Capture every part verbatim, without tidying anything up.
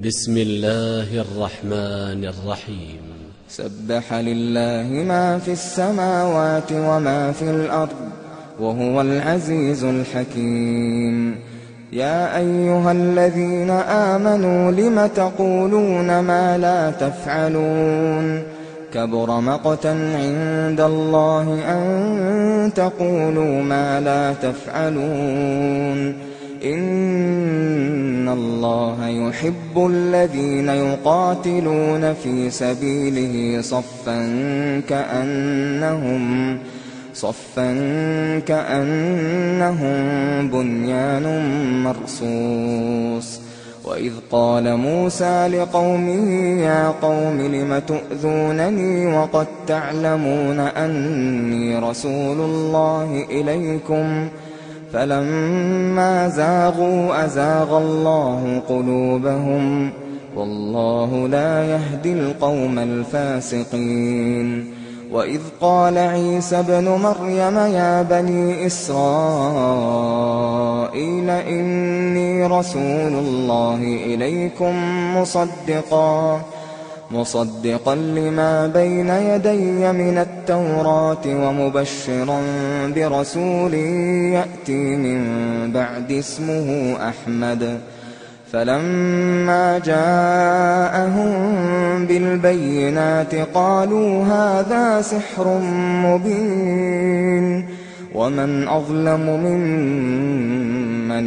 بسم الله الرحمن الرحيم. سبح لله ما في السماوات وما في الأرض وهو العزيز الحكيم. يا أيها الذين آمنوا لم تقولون ما لا تفعلون؟ كبر مقتا عند الله أن تقولوا ما لا تفعلون. إن الله يحب الذين يقاتلون في سبيله صفا كأنهم صفا كأنهم بنيان مرصوص. وإذ قال موسى لقومه يا قوم لم تؤذونني وقد تعلمون أني رسول الله إليكم، فلما زاغوا أزاغ الله قلوبهم، والله لا يهدي القوم الفاسقين. وإذ قال عيسى ابن مريم يا بني إسرائيل إني رسول الله إليكم مصدقا مصدقا لما بين يدي من التوراة ومبشرا برسول يأتي من بعد اسمه أحمد. فلما جاءهم بالبينات قالوا هذا سحر مبين. ومن أظلم ممن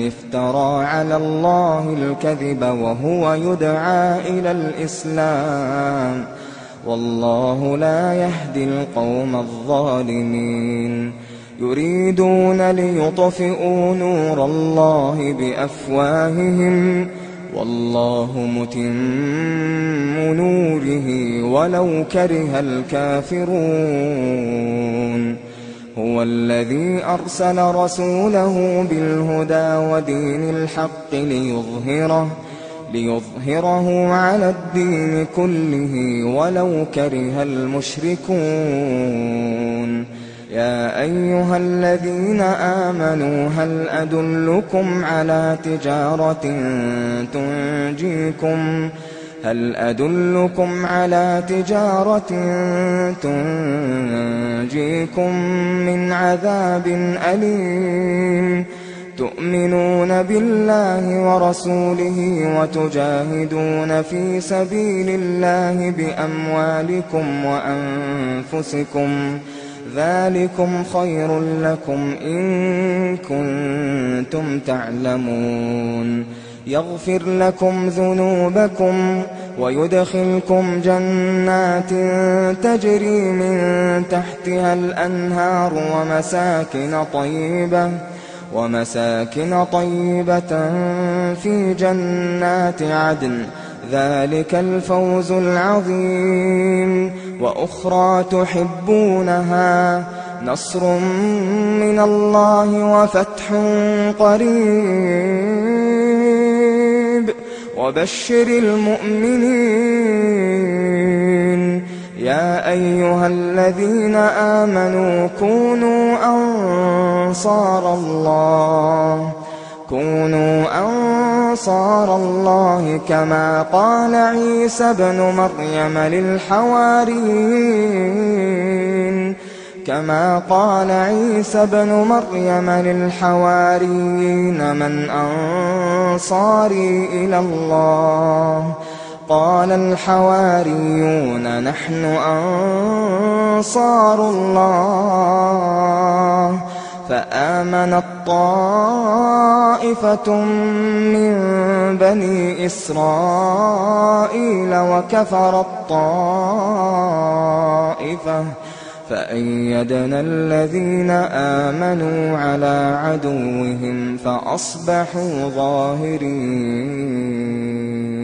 افترى على الله الكذب وهو يدعى إلى الإسلام، والله لا يهدي القوم الظالمين. يريدون ليطفئوا نور الله بأفواههم والله متم نوره ولو كره الكافرون. هو الذي أرسل رسوله بالهدى ودين الحق ليظهره, ليظهره على الدين كله ولو كره المشركون. يا أيها الذين آمنوا هل أدلكم على تجارة تنجيكم هل أدلكم على تجارة تنجيكم من عذاب أليم؟ تؤمنون بالله ورسوله وتجاهدون في سبيل الله بأموالكم وأنفسكم، ذلكم خير لكم إن كنتم تعلمون. يغفر لكم ذنوبكم ويدخلكم جنات تجري من تحتها الأنهار ومساكن طيبة ومساكن طيبة في جنات عدن، ذلك الفوز العظيم. وأخرى تحبونها، نصر من الله وفتح قريب، وبشر المؤمنين. يا أيها الذين آمنوا كونوا أنصار الله كونوا أنصار الله كما قال عيسى ابن مريم للحواريين كما قال عيسى ابن مريم للحواريين من أنصاري إلى الله؟ قال الحواريون نحن أنصار الله. فآمنت طائفة من بني إسرائيل وكفرت طائفة، فأيدنا الذين آمنوا على عدوهم فأصبحوا ظاهرين.